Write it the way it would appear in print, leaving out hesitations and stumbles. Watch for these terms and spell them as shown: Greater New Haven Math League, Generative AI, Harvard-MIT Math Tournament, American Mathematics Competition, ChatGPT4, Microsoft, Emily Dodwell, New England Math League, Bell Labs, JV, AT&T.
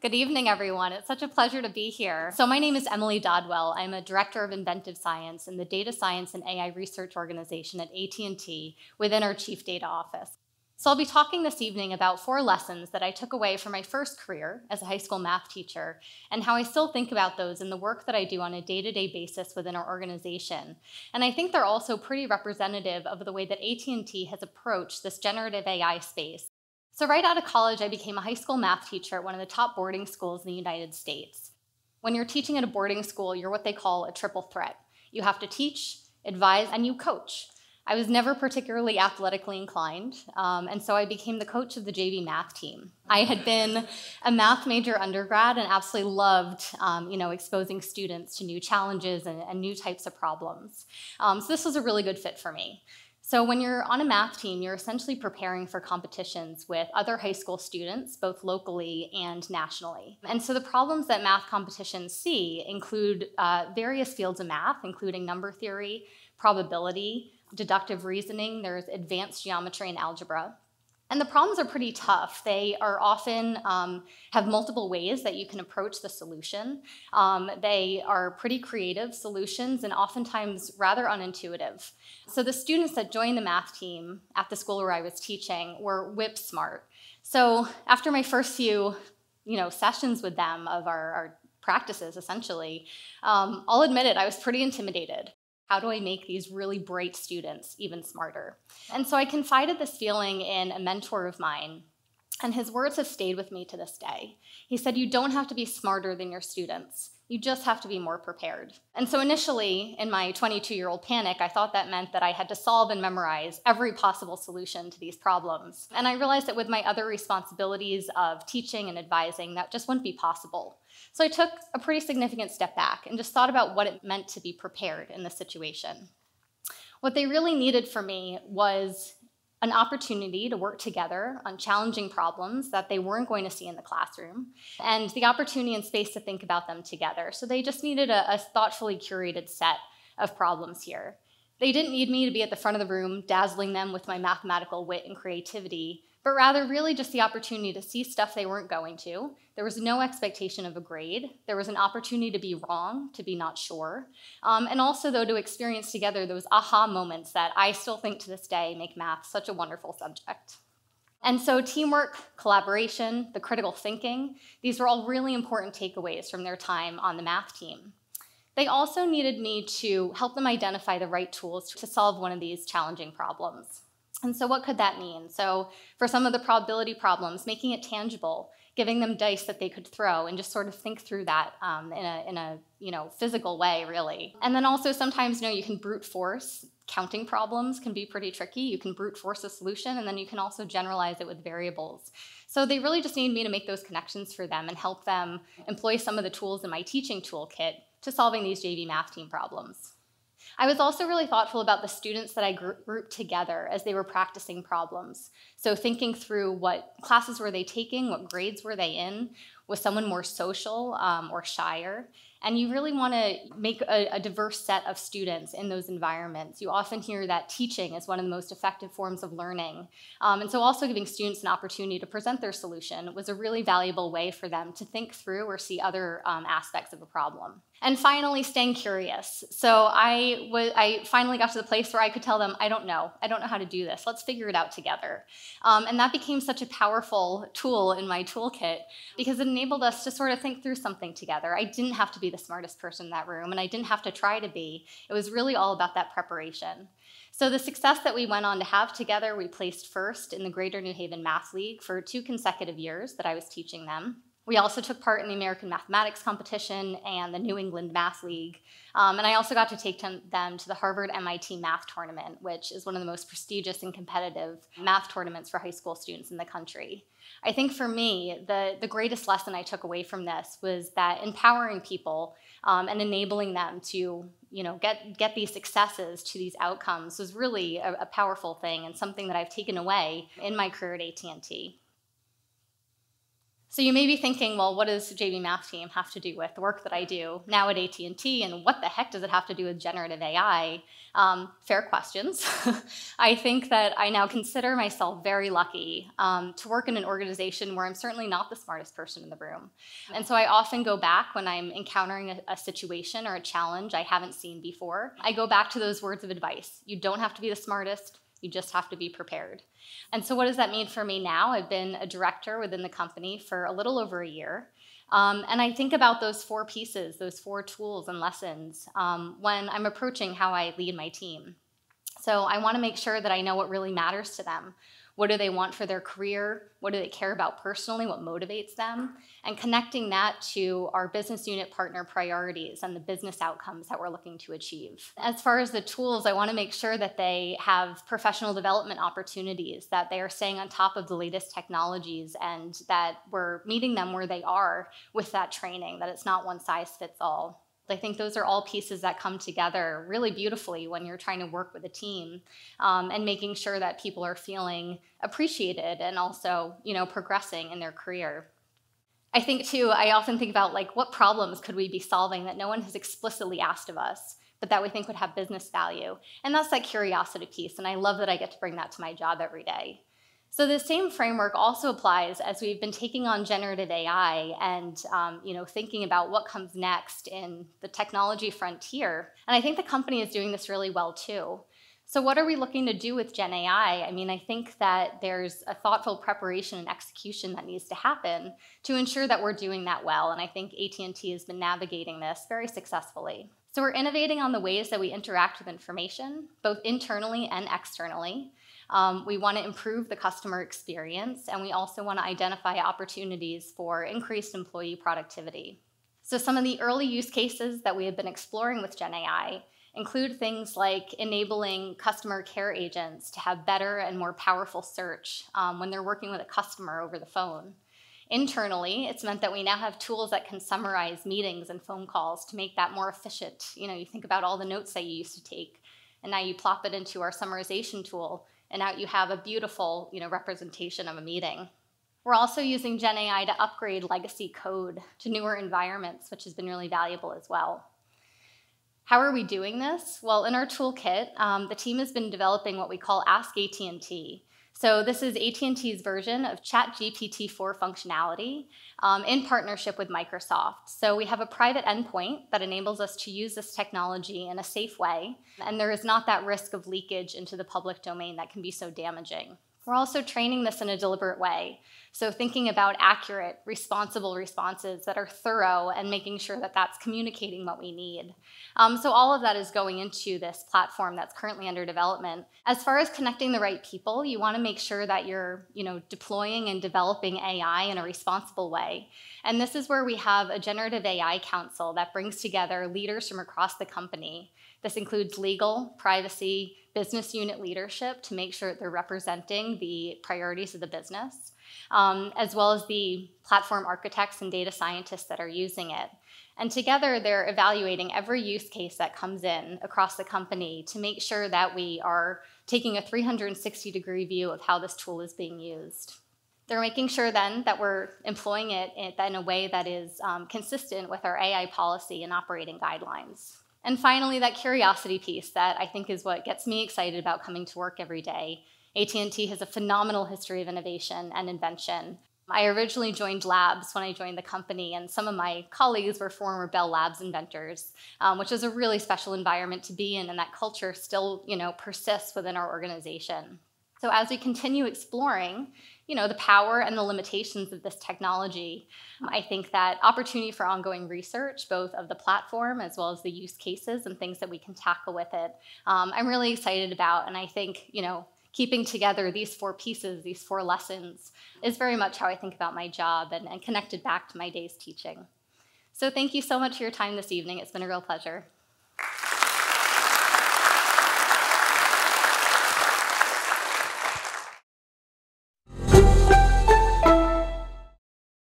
Good evening, everyone. It's such a pleasure to be here. So my name is Emily Dodwell. I'm a director of inventive science in the data science and AI research organization at AT&T within our chief data office. So I'll be talking this evening about 4 lessons that I took away from my first career as a high school math teacher and how I still think about those in the work that I do on a day-to-day basis within our organization. And I think they're also pretty representative of the way that AT&T has approached this generative AI space. So right out of college, I became a high school math teacher at one of the top boarding schools in the United States. When you're teaching at a boarding school, you're what they call a triple threat. You have to teach, advise, and you coach. I was never particularly athletically inclined, and so I became the coach of the JV math team. I had been a math major undergrad and absolutely loved exposing students to new challenges and new types of problems. So this was a really good fit for me. So when you're on a math team, you're essentially preparing for competitions with other high school students, both locally and nationally. And so the problems that math competitions see include various fields of math, including number theory, probability, deductive reasoning, there's advanced geometry and algebra. And the problems are pretty tough. They are often have multiple ways that you can approach the solution. They are pretty creative solutions and oftentimes rather unintuitive. So the students that joined the math team at the school where I was teaching were whip smart. So after my first few sessions with them of our practices, essentially, I'll admit it, I was pretty intimidated. How do I make these really bright students even smarter? And so I confided this feeling in a mentor of mine, and his words have stayed with me to this day. He said, "You don't have to be smarter than your students. You just have to be more prepared." And so initially, in my 22-year-old panic, I thought that meant that I had to solve and memorize every possible solution to these problems. And I realized that with my other responsibilities of teaching and advising, that just wouldn't be possible. So I took a pretty significant step back and just thought about what it meant to be prepared in this situation. What they really needed from me was an opportunity to work together on challenging problems that they weren't going to see in the classroom, and the opportunity and space to think about them together. So they just needed a thoughtfully curated set of problems here. They didn't need me to be at the front of the room, dazzling them with my mathematical wit and creativity, but rather really just the opportunity to see stuff they weren't going to. There was no expectation of a grade. There was an opportunity to be wrong, to be not sure. And also, though, to experience together those aha moments that I still think to this day make math such a wonderful subject. And so teamwork, collaboration, the critical thinking, these were all really important takeaways from their time on the math team. They also needed me to help them identify the right tools to solve one of these challenging problems. And so what could that mean? So for some of the probability problems, making it tangible, giving them dice that they could throw and just sort of think through that in a physical way, really. And then also sometimes, you can brute force. Counting problems can be pretty tricky. You can brute force a solution, and then you can also generalize it with variables. So they really just need me to make those connections for them and help them employ some of the tools in my teaching toolkit to solving these JV math team problems. I was also really thoughtful about the students that I grouped together as they were practicing problems. So thinking through what classes were they taking, what grades were they in, was someone more social or shyer? And you really want to make a diverse set of students in those environments. You often hear that teaching is one of the most effective forms of learning. And so also giving students an opportunity to present their solution was a really valuable way for them to think through or see other aspects of a problem. And finally, staying curious. So I finally got to the place where I could tell them, I don't know how to do this. Let's figure it out together. And that became such a powerful tool in my toolkit because it enabled us to sort of think through something together. I didn't have to be the smartest person in that room, and I didn't have to try to be. It was really all about that preparation. So the success that we went on to have together, we placed first in the Greater New Haven Math League for 2 consecutive years that I was teaching them. We also took part in the American Mathematics Competition and the New England Math League. And I also got to take them to the Harvard-MIT Math Tournament, which is one of the most prestigious and competitive math tournaments for high school students in the country. I think for me, the greatest lesson I took away from this was that empowering people and enabling them to get these successes to these outcomes was really a powerful thing and something that I've taken away in my career at AT&T. So you may be thinking, well, what does the JV Math team have to do with the work that I do now at AT&T, and what the heck does it have to do with generative AI? Fair questions. I think that I now consider myself very lucky to work in an organization where I'm certainly not the smartest person in the room. And so I often go back when I'm encountering a situation or a challenge I haven't seen before. I go back to those words of advice. You don't have to be the smartest. You just have to be prepared. And so what does that mean for me now? I've been a director within the company for a little over a year. And I think about those four pieces, those four tools and lessons when I'm approaching how I lead my team. So I want to make sure that I know what really matters to them. What do they want for their career? What do they care about personally? What motivates them? And connecting that to our business unit partner priorities and the business outcomes that we're looking to achieve. As far as the tools, I want to make sure that they have professional development opportunities, that they are staying on top of the latest technologies, and that we're meeting them where they are with that training, that it's not one size fits all. I think those are all pieces that come together really beautifully when you're trying to work with a team and making sure that people are feeling appreciated and also, you know, progressing in their career. I think too, I often think about like what problems could we be solving that no one has explicitly asked of us, but that we think would have business value. And that's that curiosity piece. And I love that I get to bring that to my job every day. So the same framework also applies as we've been taking on generative AI and thinking about what comes next in the technology frontier. And I think the company is doing this really well too. So what are we looking to do with Gen AI? I mean, I think that there's a thoughtful preparation and execution that needs to happen to ensure that we're doing that well. And I think AT&T has been navigating this very successfully. So we're innovating on the ways that we interact with information, both internally and externally. We want to improve the customer experience, and we also want to identify opportunities for increased employee productivity. So some of the early use cases that we have been exploring with Gen AI include things like enabling customer care agents to have better and more powerful search when they're working with a customer over the phone. Internally, it's meant that we now have tools that can summarize meetings and phone calls to make that more efficient. You know, you think about all the notes that you used to take, and now you plop it into our summarization tool, and out you have a beautiful, you know, representation of a meeting. We're also using Gen AI to upgrade legacy code to newer environments, which has been really valuable as well. How are we doing this? Well, in our toolkit, the team has been developing what we call Ask AT&T. So this is AT&T's version of ChatGPT4 functionality in partnership with Microsoft. So we have a private endpoint that enables us to use this technology in a safe way, and there is not that risk of leakage into the public domain that can be so damaging. We're also training this in a deliberate way. So thinking about accurate, responsible responses that are thorough and making sure that that's communicating what we need. So all of that is going into this platform that's currently under development. As far as connecting the right people, you want to make sure that you're deploying and developing AI in a responsible way. And this is where we have a generative AI council that brings together leaders from across the company. This includes legal, privacy, business unit leadership to make sure that they're representing the priorities of the business, as well as the platform architects and data scientists that are using it. And together, they're evaluating every use case that comes in across the company to make sure that we are taking a 360-degree view of how this tool is being used. They're making sure then that we're employing it in a way that is consistent with our AI policy and operating guidelines. And finally, that curiosity piece that I think is what gets me excited about coming to work every day. AT&T has a phenomenal history of innovation and invention. I originally joined Labs when I joined the company, and some of my colleagues were former Bell Labs inventors, which is a really special environment to be in, and that culture still, persists within our organization. So as we continue exploring, the power and the limitations of this technology, I think that opportunity for ongoing research, both of the platform as well as the use cases and things that we can tackle with it, I'm really excited about. And I think, keeping together these four pieces, these four lessons, is very much how I think about my job and connected back to my day's teaching. So thank you so much for your time this evening. It's been a real pleasure.